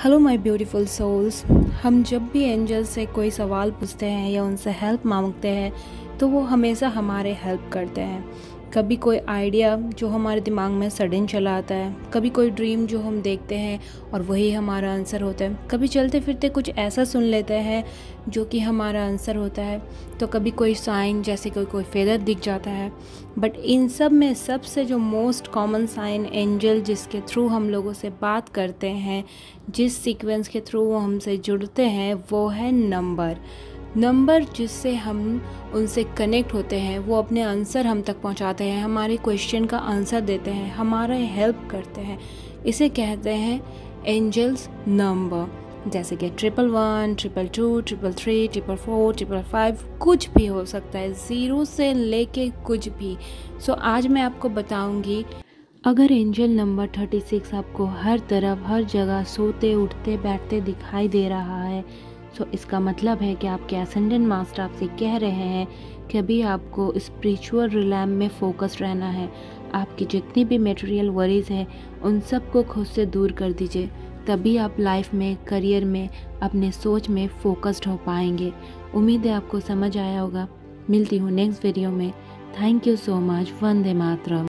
Hello my beautiful souls. हम जब भी एंजल से कोई सवाल पूछते हैं या उनसे हेल्प मांगते हैं तो वो हमेशा हमारे हेल्प करते हैं। कभी कोई आइडिया जो हमारे दिमाग में सडन चला आता है, कभी कोई ड्रीम जो हम देखते हैं और वही हमारा आंसर होता है, कभी चलते फिरते कुछ ऐसा सुन लेते हैं जो कि हमारा आंसर होता है, तो कभी कोई साइन जैसे कोई फेदर दिख जाता है। बट इन सब में सबसे जो मोस्ट कॉमन साइन एंजल जिसके थ्रू हम लोगों से बात करते हैं, जिस सीक्वेंस के थ्रू वो हमसे जुड़ते हैं, वो है नंबर जिससे हम उनसे कनेक्ट होते हैं। वो अपने आंसर हम तक पहुंचाते हैं, हमारे क्वेश्चन का आंसर देते हैं, हमारा हेल्प करते हैं। इसे कहते हैं एंजल्स नंबर, जैसे कि 111, 222, 333, 444, 555, कुछ भी हो सकता है, 0 से लेके कुछ भी। सो आज मैं आपको बताऊंगी, अगर एंजल नंबर 36 आपको हर तरफ हर जगह सोते उठते बैठते दिखाई दे रहा है, तो इसका मतलब है कि आपके एसेंडेंट मास्टर आपसे कह रहे हैं कि अभी आपको स्पिरिचुअल रिलैम में फोकस रहना है। आपकी जितनी भी मटेरियल वरीज हैं उन सब को खुद से दूर कर दीजिए, तभी आप लाइफ में, करियर में, अपने सोच में फोकस्ड हो पाएंगे। उम्मीद है आपको समझ आया होगा। मिलती हूँ नेक्स्ट वीडियो में। Thank you so much. Vande Mataram.